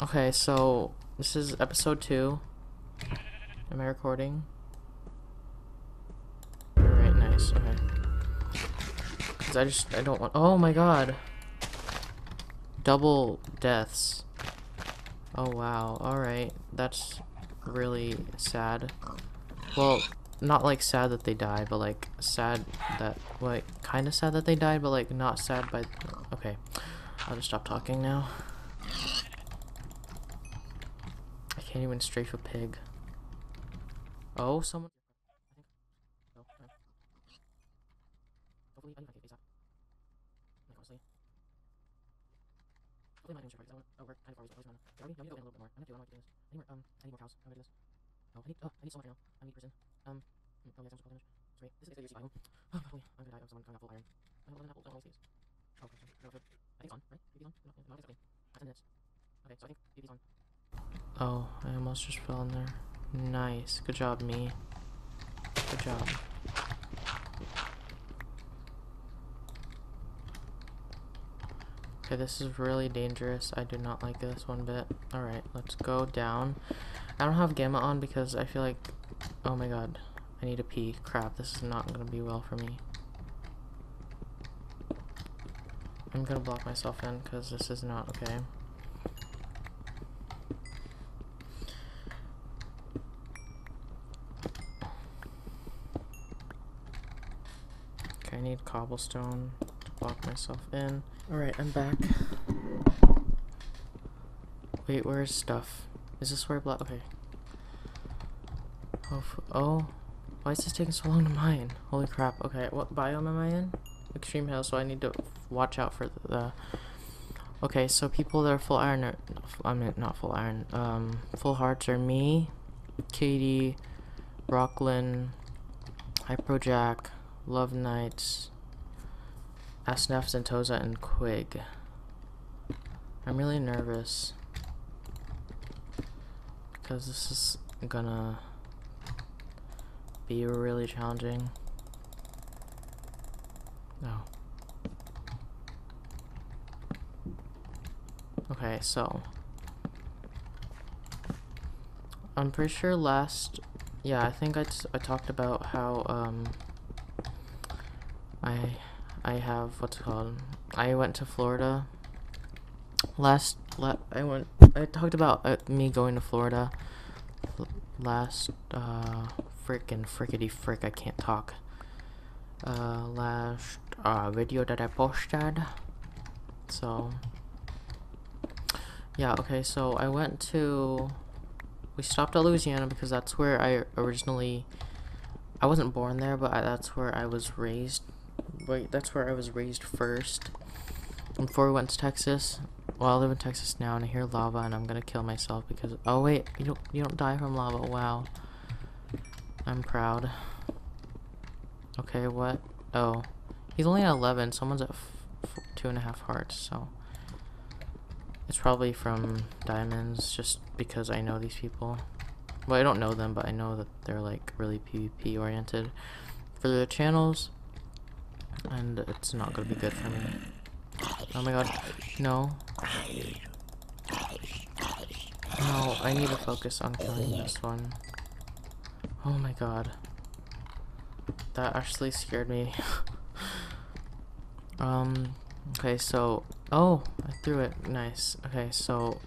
Okay, so this is episode 2. Am I recording? Alright, nice, okay. Cause I don't want- oh my god! Double deaths. Oh wow, alright. That's really sad. Well, not like sad that they die, but like sad that- like, kinda sad that they died, but like not sad by- okay. I'll just stop talking now. I can't even strafe a pig. Oh, someone- oh, I almost just fell in there. Nice. Good job, me. Good job. Okay, this is really dangerous. I do not like this one bit. Alright, let's go down. I don't have gamma on because I feel like... oh my god. I need to pee. Crap, this is not going to be well for me. I'm going to block myself in because this is not okay. Okay, I need cobblestone. Lock myself in. Alright, I'm back. Wait, where is stuff? Is this where block? Okay. Oh, why is this taking so long to mine? Holy crap. Okay, what biome am I in? Extreme hill, so I need to watch out for the... okay, so people that are full iron are... I mean, not full iron. Full hearts are me, Katie, Rocklan, Hyperjack, Love Knights, Asnaf Xentosa, and Quig. I'm really nervous because this is gonna be really challenging. No. Okay, so I'm pretty sure last, yeah, I think I talked about how I have what's it called. I went to Florida. I talked about me going to Florida last frickity frick. I can't talk. Last video that I posted. So yeah, okay. So I went to. We stopped at Louisiana because that's where I originally. I wasn't born there, but that's where I was raised. Wait, that's where I was raised first. Before we went to Texas. Well, I live in Texas now, and I hear lava, and I'm gonna kill myself because. Oh wait, you don't die from lava. Wow. I'm proud. Okay, what? Oh, he's only at 11. Someone's at 2.5 hearts, so it's probably from diamonds. Just because I know these people. Well, I don't know them, but I know that they're like really PvP oriented for their channels. And it's not gonna be good for me. Oh my god. No. No, I need to focus on killing this one. Oh my god. That actually scared me. Okay, so... oh, I threw it. Nice. Okay, so...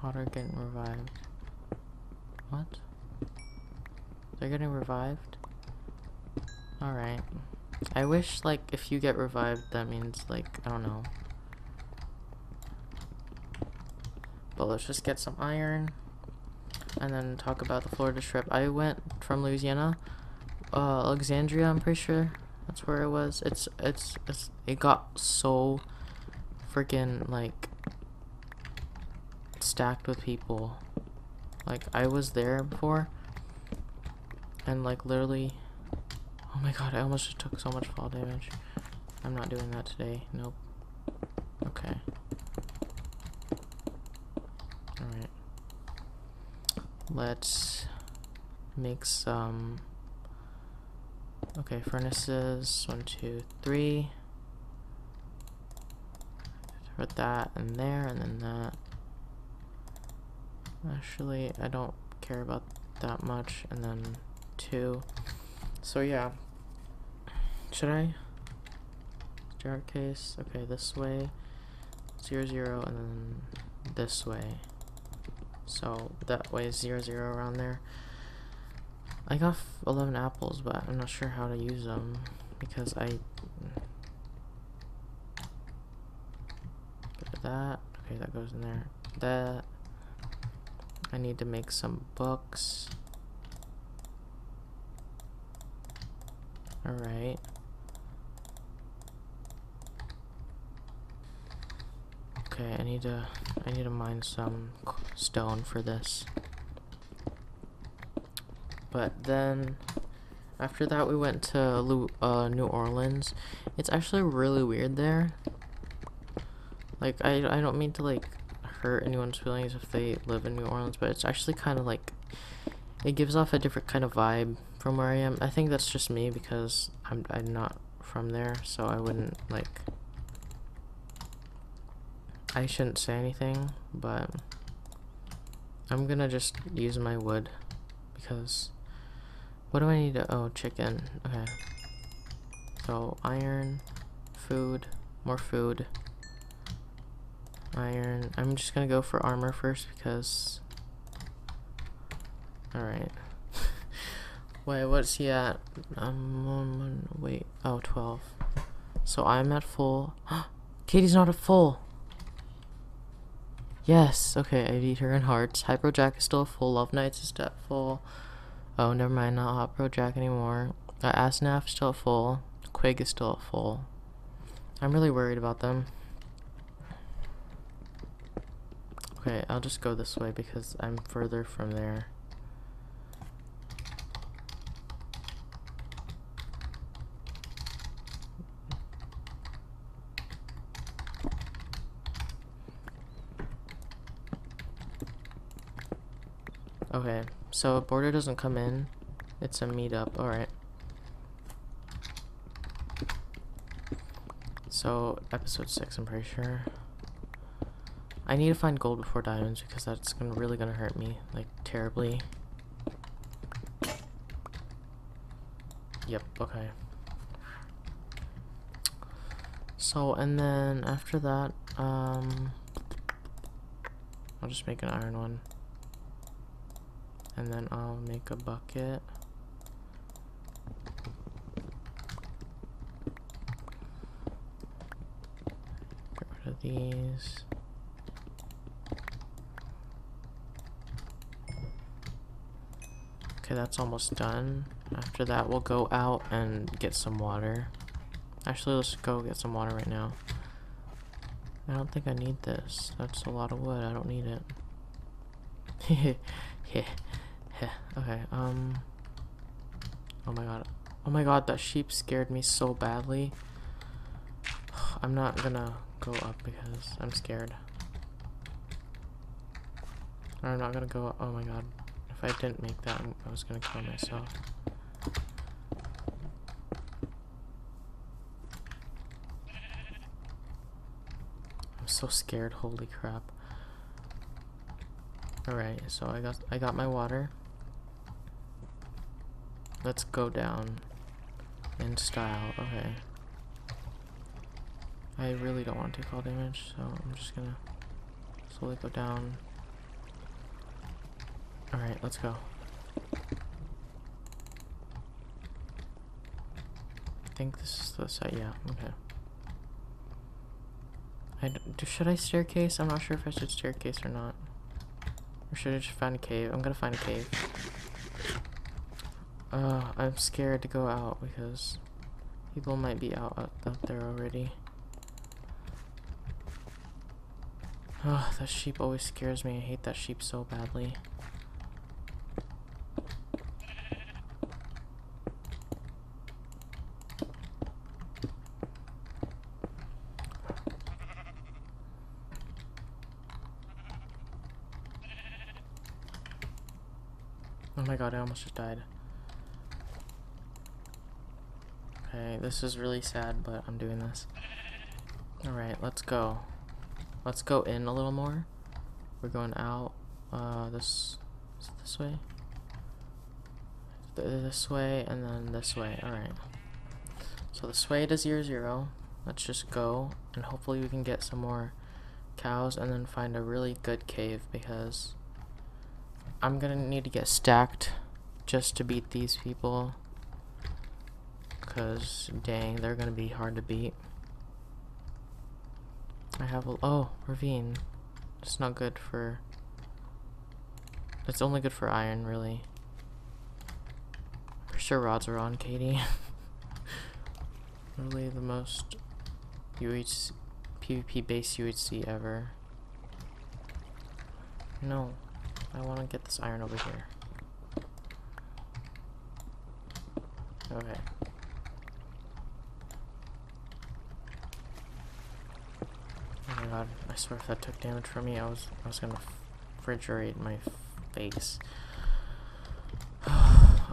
Hotter getting revived. What? They're getting revived? Alright. I wish, like, if you get revived, that means, like, I don't know. But let's just get some iron, and then talk about the Florida trip. I went from Louisiana, Alexandria, I'm pretty sure. That's where it was. It got so freaking, like, stacked with people. Like, I was there before, and, like, literally... oh my god, I almost just took so much fall damage. I'm not doing that today. Nope. Okay. Alright. Let's make some... okay, furnaces. 1, 2, 3. Put that in there and then that. Actually, I don't care about that much. And then 2. So yeah. Should I? Jar case. Okay, this way. 0, 0, and then this way. So that way is 0, 0 around there. I got 11 apples, but I'm not sure how to use them because I. That. Okay, that goes in there. That. I need to make some books. Alright. Okay, I need to mine some stone for this. But then after that we went to New Orleans. It's actually really weird there. Like, I don't mean to, like, hurt anyone's feelings if they live in New Orleans, but it's actually kind of, like, it gives off a different kind of vibe from where I am. I think that's just me because I'm not from there, so I wouldn't, like, I shouldn't say anything, but I'm gonna just use my wood because what do I need to, oh, chicken, okay. So, iron, food, more food. Iron. I'm just gonna go for armor first because. Alright. Wait, what's he at? Wait. Oh, 12. So I'm at full. Katie's not at full! Yes! Okay, I beat her in hearts. Hyperjack is still at full. Love Knights is still at full. Oh, never mind. Not Hyperjack anymore. Asnaf is still at full. Quig is still at full. I'm really worried about them. Okay, I'll just go this way because I'm further from there. Okay, so a border doesn't come in. It's a meetup, alright. So, episode 6, I'm pretty sure. I need to find gold before diamonds because that's really gonna hurt me, like, terribly. Yep, okay. So, and then after that, I'll just make an iron one. And then I'll make a bucket. Get rid of these. Okay, that's almost done. After that, we'll go out and get some water. Actually, let's go get some water right now. I don't think I need this. That's a lot of wood. I don't need it. Yeah. Okay, oh my god. Oh my god, that sheep scared me so badly. I'm not gonna go up because I'm scared. I'm not gonna go up. Oh my god. If I didn't make that, I was gonna kill myself. I'm so scared, holy crap. Alright, so I got my water. Let's go down in style, okay. I really don't want to take fall damage, so I'm just gonna slowly go down. Alright, let's go. I think this is the site, yeah, okay. Should I staircase? I'm not sure if I should staircase or not. Or should I just find a cave? I'm gonna find a cave. I'm scared to go out because people might be out there already. Oh, that sheep always scares me. I hate that sheep so badly. Oh my god, I almost just died. Okay, this is really sad, but I'm doing this. Alright, let's go. Let's go in a little more. We're going out this way, this way, and then this way. Alright, so the sway to 0-0. Let's just go, and hopefully we can get some more cows and then find a really good cave, because I'm gonna need to get stacked just to beat these people, because dang, they're gonna be hard to beat. I have a, oh, ravine. It's not good for, it's only good for iron, really. I'm pretty sure rods are on, Katie. Really the most UHC, PvP base UHC ever. No, I want to get this iron over here. Okay. Oh my god, I swear if that took damage from me, I was gonna refrigerate my face.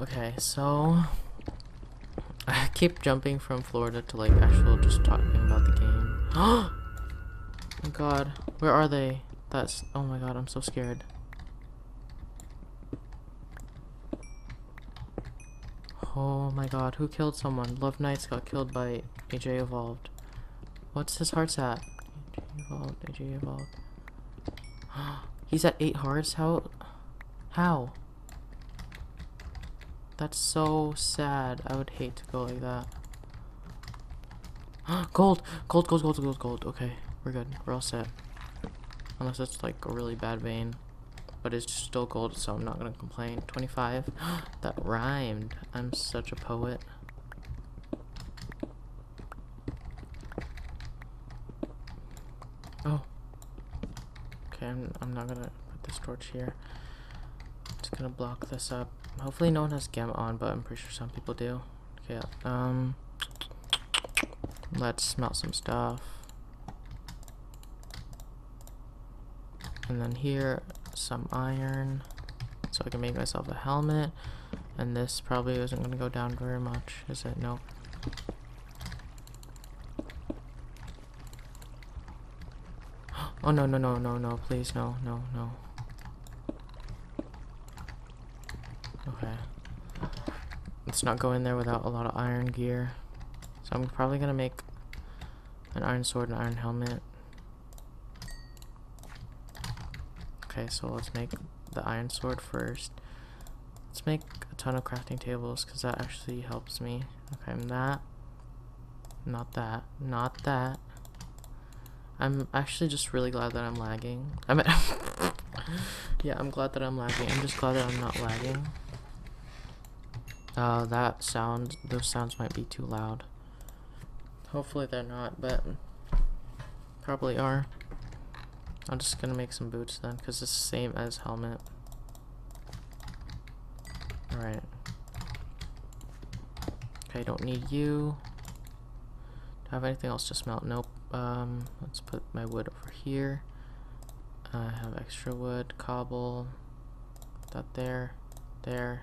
Okay, so I keep jumping from Florida to like actual just talking about the game. Oh my god, where are they? That's, oh my god, I'm so scared. Oh my god, who killed someone? Love Knights got killed by AJ Evolved. What's his hearts at? AJ Evolved, AJ Evolved. He's at 8 hearts? How? That's so sad. I would hate to go like that. Gold! Gold, gold, gold, gold, gold. Okay, we're good. We're all set. Unless it's like a really bad vein. But it's still gold, so I'm not gonna complain. 25. That rhymed. I'm such a poet. Oh. Okay, I'm not gonna put this torch here. I'm just gonna block this up. Hopefully no one has gamma on, but I'm pretty sure some people do. Okay, let's smelt some stuff. And then here, some iron, so I can make myself a helmet. And this probably isn't going to go down very much, is it? Nope. Oh no, no, no, no, no, please, no, no, no. Okay, let's not go in there without a lot of iron gear. So I'm probably gonna make an iron sword and iron helmet. Okay, so let's make the iron sword first. Let's make a ton of crafting tables, because that actually helps me. Okay, I'm that. Not that. Not that. I'm actually just really glad that I'm lagging. I mean, yeah, I'm glad that I'm lagging. I'm just glad that I'm not lagging. That sound, those sounds might be too loud. Hopefully they're not, but probably are. I'm just gonna make some boots then, because it's the same as helmet. Alright. Okay, don't need you. Do I have anything else to smelt? Nope. Let's put my wood over here. I have extra wood, cobble, that there, there.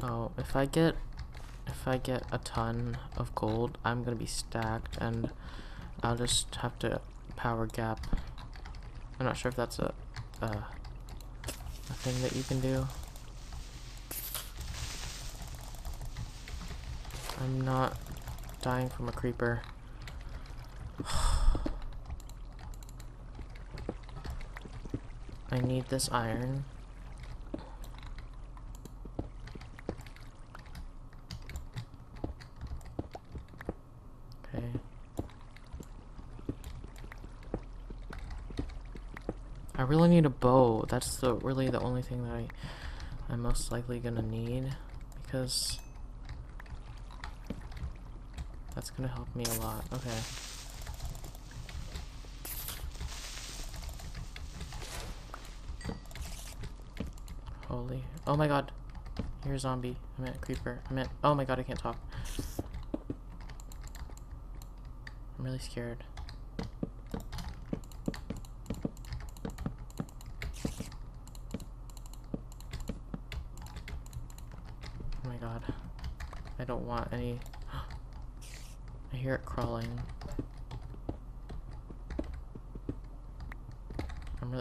Oh, if I get a ton of gold, I'm gonna be stacked, and I'll just have to power gap. I'm not sure if that's a thing that you can do. I'm not dying from a creeper. I need this iron. I really need a bow. That's the really the only thing that I'm most likely gonna need, because that's gonna help me a lot. Okay. Holy, oh my god. Here's zombie. I meant creeper. I meant, oh my god, I can't talk. I'm really scared. Don't want any. I hear it crawling.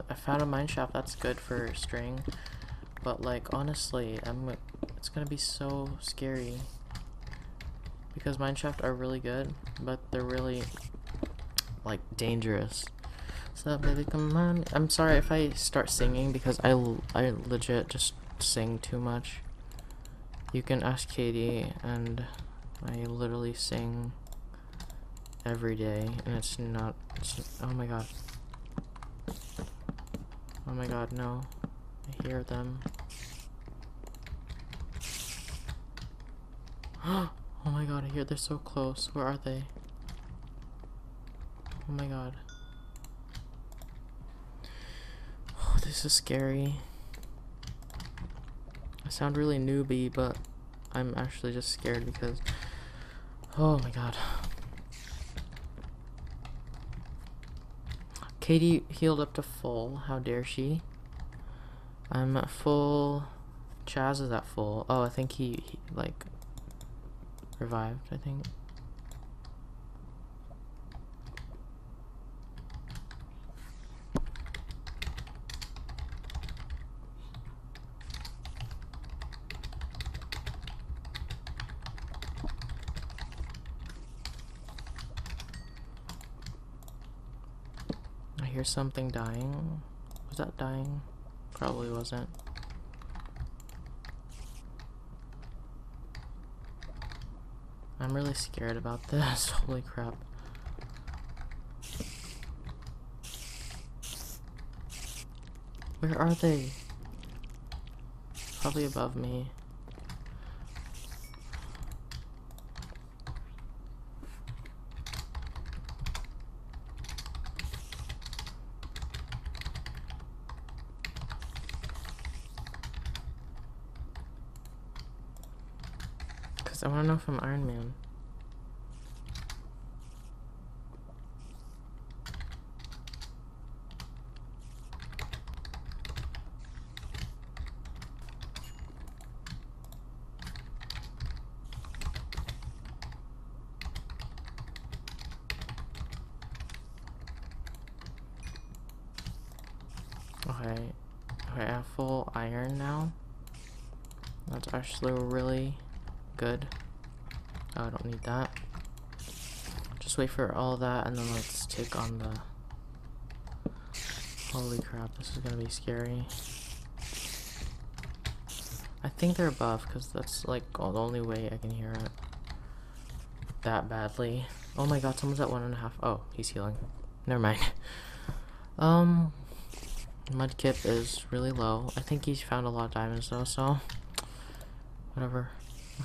I found a mineshaft that's good for string, but like honestly, it's gonna be so scary because mineshaft are really good, but they're really like dangerous. So baby, come on. I'm sorry if I start singing because I legit just sing too much. You can ask Katie, and I literally sing every day, and it's not. Oh my god. Oh my god, no. I hear them. Oh my god, I hear they're so close. Where are they? Oh my god. Oh, this is scary. I sound really newbie, but I'm actually just scared because... Oh my god. Katie healed up to full. How dare she? I'm at full. Chaz is at full. Oh, I think he like revived, I think. Something dying. Was that dying? Probably wasn't. I'm really scared about this. Holy crap. Where are they? Probably above me. I want to know from Iron Man. Okay, I have full iron now. That's actually really good. Oh, I don't need that. Just wait for all that and then let's take on the... Holy crap, this is gonna be scary. I think they're above because that's like the only way I can hear it that badly. Oh my god, someone's at 1.5. Oh, he's healing. Never mind. Mudkip is really low. I think he's found a lot of diamonds though, so whatever.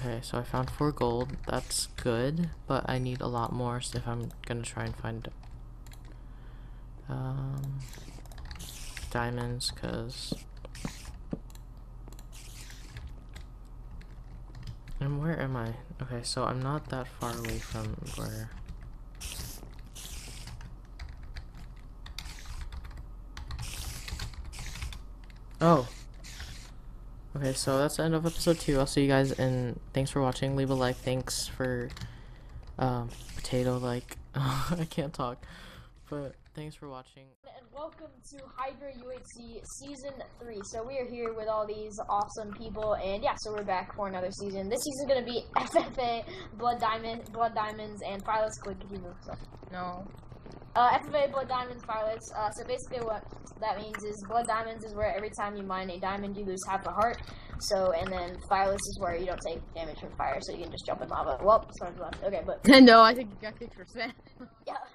Okay, so I found 4 gold. That's good, but I need a lot more if I'm gonna try and find diamonds, cause... And where am I? Okay, so I'm not that far away from where... Oh! Okay, so that's the end of episode 2. I'll see you guys, and thanks for watching. Leave a like. Thanks for, potato like. I can't talk, but thanks for watching. And welcome to Hydra UHC Season 3. So we are here with all these awesome people, and yeah, so we're back for another season. This season's gonna be FFA, Blood Diamonds, and Fireless. Quig, can you move stuff? No. FFA, Blood Diamonds, Fireless. So basically what that means is Blood Diamonds is where every time you mine a diamond you lose half a heart. So, and then Fireless is where you don't take damage from fire, so you can just jump in lava. Well, someone's left. Okay, but... No, I think you got kicked for spam. Yeah.